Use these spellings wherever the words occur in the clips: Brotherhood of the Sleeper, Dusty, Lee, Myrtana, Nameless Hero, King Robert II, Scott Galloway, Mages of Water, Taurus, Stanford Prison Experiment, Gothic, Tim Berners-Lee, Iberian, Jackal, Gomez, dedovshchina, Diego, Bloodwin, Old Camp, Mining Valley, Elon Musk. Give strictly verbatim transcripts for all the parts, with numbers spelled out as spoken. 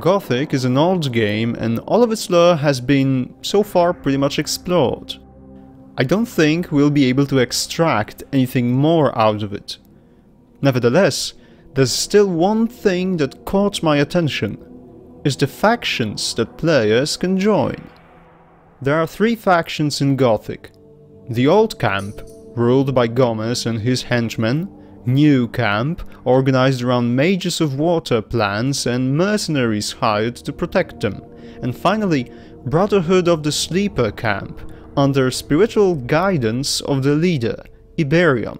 Gothic is an old game and all of its lore has been, so far, pretty much explored. I don't think we'll be able to extract anything more out of it. Nevertheless, there's still one thing that caught my attention, is the factions that players can join. There are three factions in Gothic. The Old Camp, ruled by Gomez and his henchmen, New Camp, organized around Mages of Water plans and mercenaries hired to protect them, and finally Brotherhood of the Sleeper Camp, under spiritual guidance of the leader, Iberian.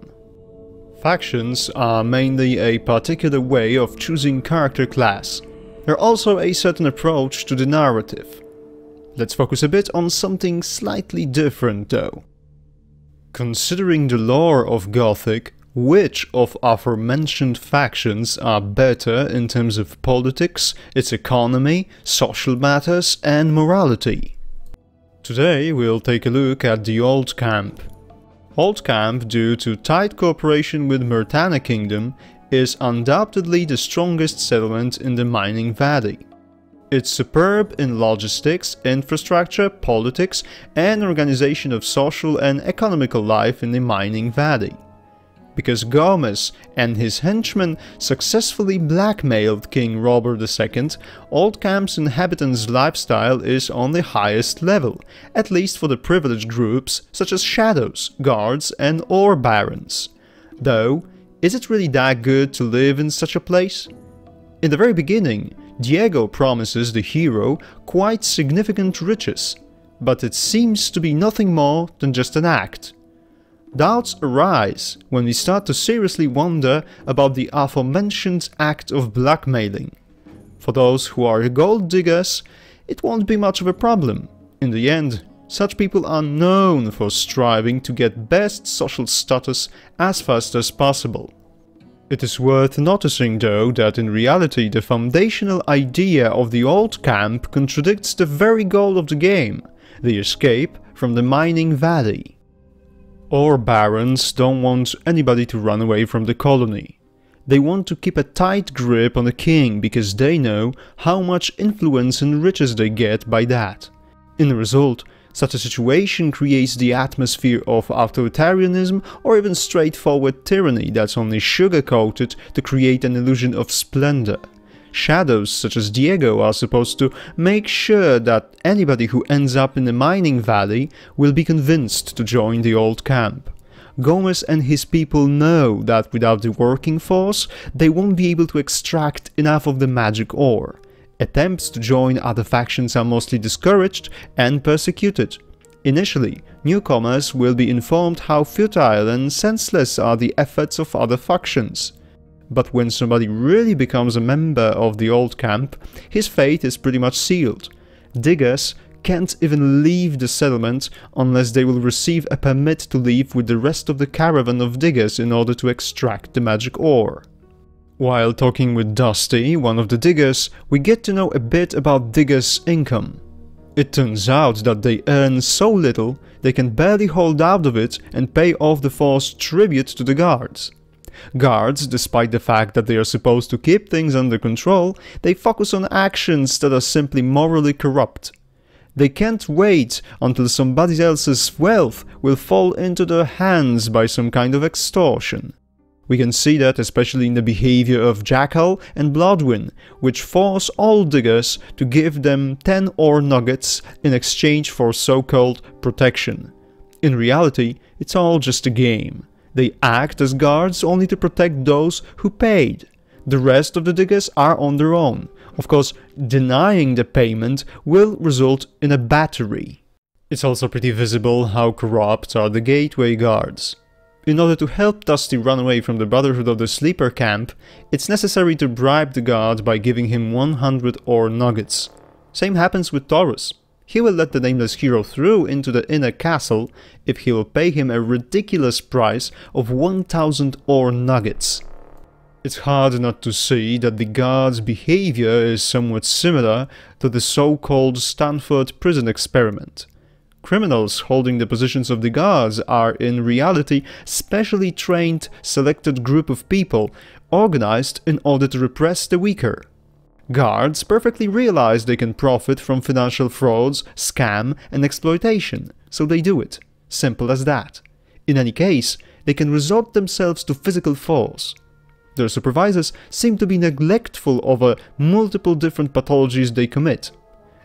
Factions are mainly a particular way of choosing character class. They're also a certain approach to the narrative. Let's focus a bit on something slightly different though. Considering the lore of Gothic, which of aforementioned factions are better in terms of politics, its economy, social matters and morality? Today we'll take a look at the Old Camp. Old Camp, due to tight cooperation with Myrtana Kingdom, is undoubtedly the strongest settlement in the Mining Valley. It's superb in logistics, infrastructure, politics and organization of social and economical life in the Mining Valley. Because Gomez and his henchmen successfully blackmailed King Robert the Second, Old Camp's inhabitants' lifestyle is on the highest level, at least for the privileged groups such as Shadows, Guards and Ore Barons. Though, is it really that good to live in such a place? In the very beginning, Diego promises the hero quite significant riches, but it seems to be nothing more than just an act. Doubts arise when we start to seriously wonder about the aforementioned act of blackmailing. For those who are gold diggers, it won't be much of a problem. In the end, such people are known for striving to get best social status as fast as possible. It is worth noticing though that in reality the foundational idea of the Old Camp contradicts the very goal of the game, the escape from the Mining Valley. Ore Barons don't want anybody to run away from the colony. They want to keep a tight grip on the king because they know how much influence and riches they get by that. In the result, such a situation creates the atmosphere of authoritarianism or even straightforward tyranny that's only sugar-coated to create an illusion of splendor. Shadows such as Diego are supposed to make sure that anybody who ends up in the Mining Valley will be convinced to join the Old Camp. Gomez and his people know that without the working force, they won't be able to extract enough of the magic ore. Attempts to join other factions are mostly discouraged and persecuted. Initially, newcomers will be informed how futile and senseless are the efforts of other factions. But when somebody really becomes a member of the Old Camp, his fate is pretty much sealed. Diggers can't even leave the settlement unless they will receive a permit to leave with the rest of the caravan of diggers in order to extract the magic ore. While talking with Dusty, one of the diggers, we get to know a bit about diggers' income. It turns out that they earn so little, they can barely hold out of it and pay off the forced tribute to the guards. Guards, despite the fact that they are supposed to keep things under control, they focus on actions that are simply morally corrupt. They can't wait until somebody else's wealth will fall into their hands by some kind of extortion. We can see that especially in the behavior of Jackal and Bloodwin, which force all diggers to give them ten ore nuggets in exchange for so-called protection. In reality, it's all just a game. They act as guards only to protect those who paid. The rest of the diggers are on their own. Of course, denying the payment will result in a battery. It's also pretty visible how corrupt are the gateway guards. In order to help Dusty run away from the Brotherhood of the Sleeper Camp, it's necessary to bribe the guard by giving him one hundred ore nuggets. Same happens with Taurus. He will let the nameless hero through into the inner castle if he will pay him a ridiculous price of one thousand ore nuggets. It's hard not to see that the guard's behavior is somewhat similar to the so-called Stanford Prison Experiment. Criminals holding the positions of the guards are in reality specially trained, selected group of people, organized in order to repress the weaker. Guards perfectly realize they can profit from financial frauds, scam, and exploitation, so they do it. Simple as that. In any case, they can resort themselves to physical force. Their supervisors seem to be neglectful over multiple different pathologies they commit.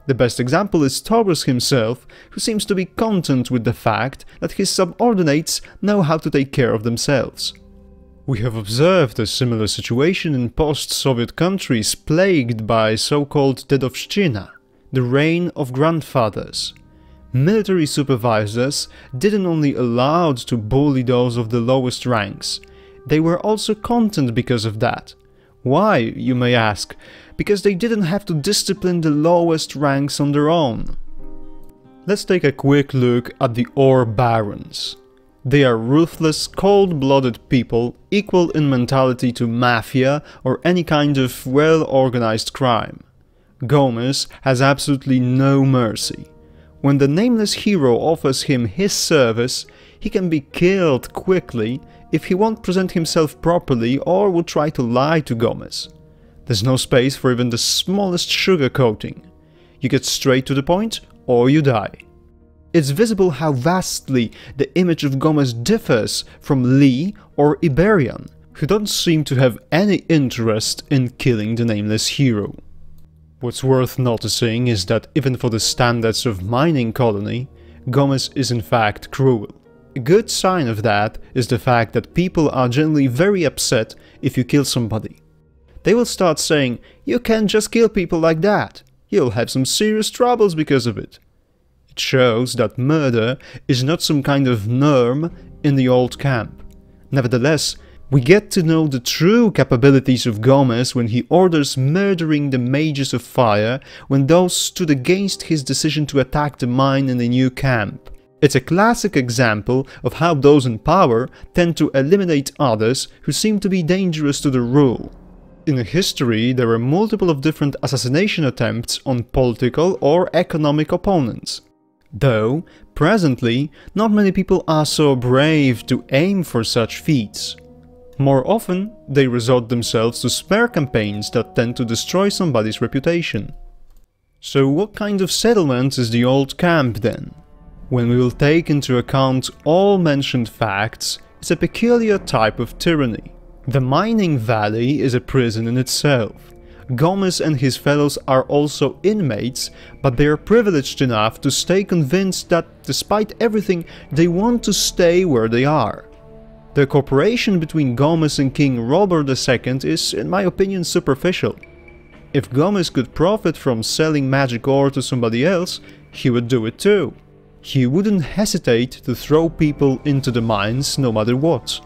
The best example is Taurus himself, who seems to be content with the fact that his subordinates know how to take care of themselves. We have observed a similar situation in post-Soviet countries plagued by so-called dedovshchina, the reign of grandfathers. Military supervisors didn't only allowed to bully those of the lowest ranks, they were also content because of that. Why, you may ask? Because they didn't have to discipline the lowest ranks on their own. Let's take a quick look at the Ore Barons. They are ruthless, cold-blooded people, equal in mentality to mafia or any kind of well-organized crime. Gomez has absolutely no mercy. When the nameless hero offers him his service, he can be killed quickly if he won't present himself properly or would try to lie to Gomez. There's no space for even the smallest sugarcoating. You get straight to the point or you die. It's visible how vastly the image of Gomez differs from Lee or Iberian, who don't seem to have any interest in killing the nameless hero. What's worth noticing is that even for the standards of mining colony, Gomez is in fact cruel. A good sign of that is the fact that people are generally very upset if you kill somebody. They will start saying, "You can't just kill people like that, you'll have some serious troubles because of it." It shows that murder is not some kind of norm in the old camp. Nevertheless, we get to know the true capabilities of Gomez when he orders murdering the Mages of Fire when those stood against his decision to attack the mine in the new camp. It's a classic example of how those in power tend to eliminate others who seem to be dangerous to the rule. In history, there were multiple of different assassination attempts on political or economic opponents. Though, presently, not many people are so brave to aim for such feats. More often, they resort themselves to smear campaigns that tend to destroy somebody's reputation. So what kind of settlement is the old camp then? When we will take into account all mentioned facts, it's a peculiar type of tyranny. The Mining Valley is a prison in itself. Gomez and his fellows are also inmates, but they are privileged enough to stay convinced that, despite everything, they want to stay where they are. The cooperation between Gomez and King Robert the Second is, in my opinion, superficial. If Gomez could profit from selling magic ore to somebody else, he would do it too. He wouldn't hesitate to throw people into the mines no matter what.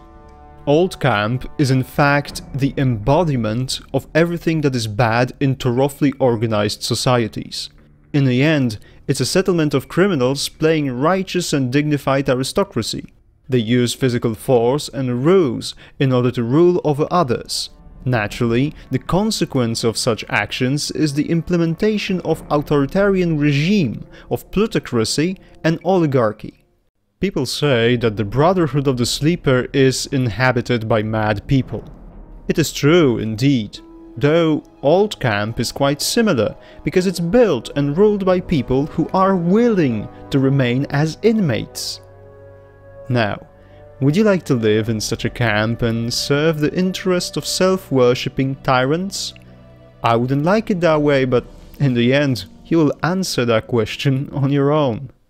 Old Camp is in fact the embodiment of everything that is bad in thoroughly organized societies. In the end, it's a settlement of criminals playing righteous and dignified aristocracy. They use physical force and ruse in order to rule over others. Naturally, the consequence of such actions is the implementation of authoritarian regime, of plutocracy and oligarchy. People say that the Brotherhood of the Sleeper is inhabited by mad people. It is true indeed, though Old Camp is quite similar because it's built and ruled by people who are willing to remain as inmates. Now, would you like to live in such a camp and serve the interest of self-worshipping tyrants? I wouldn't like it that way, but in the end, you will answer that question on your own.